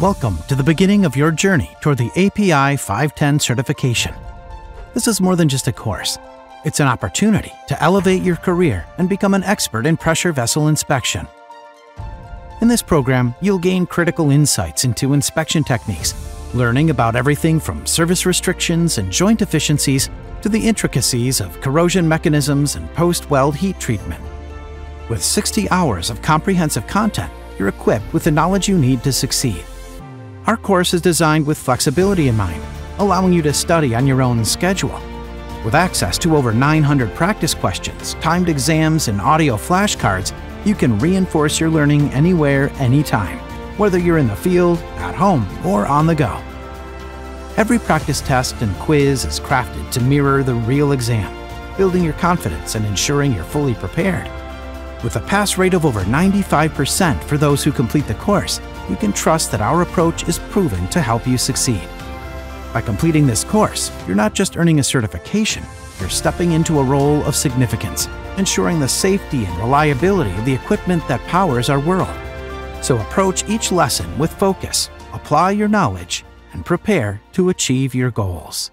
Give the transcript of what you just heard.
Welcome to the beginning of your journey toward the API 510 certification. This is more than just a course. It's an opportunity to elevate your career and become an expert in pressure vessel inspection. In this program, you'll gain critical insights into inspection techniques, learning about everything from service restrictions and joint efficiencies to the intricacies of corrosion mechanisms and post-weld heat treatment. With 60 hours of comprehensive content, you're equipped with the knowledge you need to succeed. Our course is designed with flexibility in mind, allowing you to study on your own schedule. With access to over 900 practice questions, timed exams, and audio flashcards, you can reinforce your learning anywhere, anytime, whether you're in the field, at home, or on the go. Every practice test and quiz is crafted to mirror the real exam, building your confidence and ensuring you're fully prepared. With a pass rate of over 95% for those who complete the course, you can trust that our approach is proven to help you succeed. By completing this course, you're not just earning a certification, you're stepping into a role of significance, ensuring the safety and reliability of the equipment that powers our world. So approach each lesson with focus, apply your knowledge, and prepare to achieve your goals.